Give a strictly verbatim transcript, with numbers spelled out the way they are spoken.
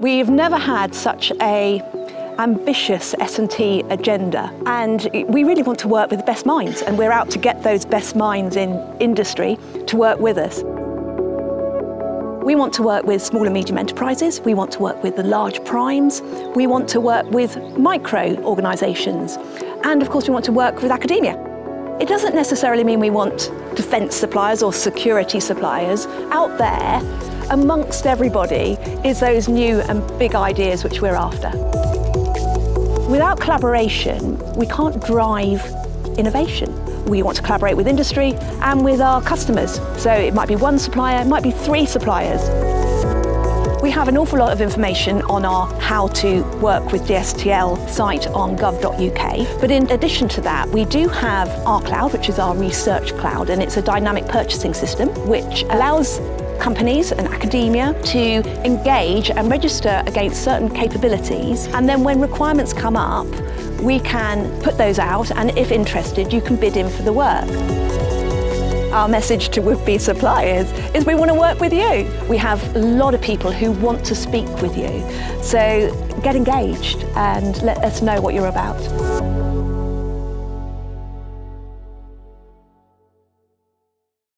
We've never had such a ambitious S and T agenda, and we really want to work with the best minds, and we're out to get those best minds in industry to work with us. We want to work with small and medium enterprises, we want to work with the large primes, we want to work with micro organisations, and of course we want to work with academia. It doesn't necessarily mean we want defence suppliers or security suppliers. Out there, amongst everybody, is those new and big ideas which we're after. Without collaboration, we can't drive innovation. We want to collaborate with industry and with our customers. So it might be one supplier, it might be three suppliers. We have an awful lot of information on our how to work with D S T L site on gov dot U K. But in addition to that, we do have our cloud, which is our research cloud, and it's a dynamic purchasing system, which allows companies and academia to engage and register against certain capabilities, and then when requirements come up we can put those out, and if interested you can bid in for the work. Our message to would-be suppliers is we want to work with you. We have a lot of people who want to speak with you, so get engaged and let us know what you're about.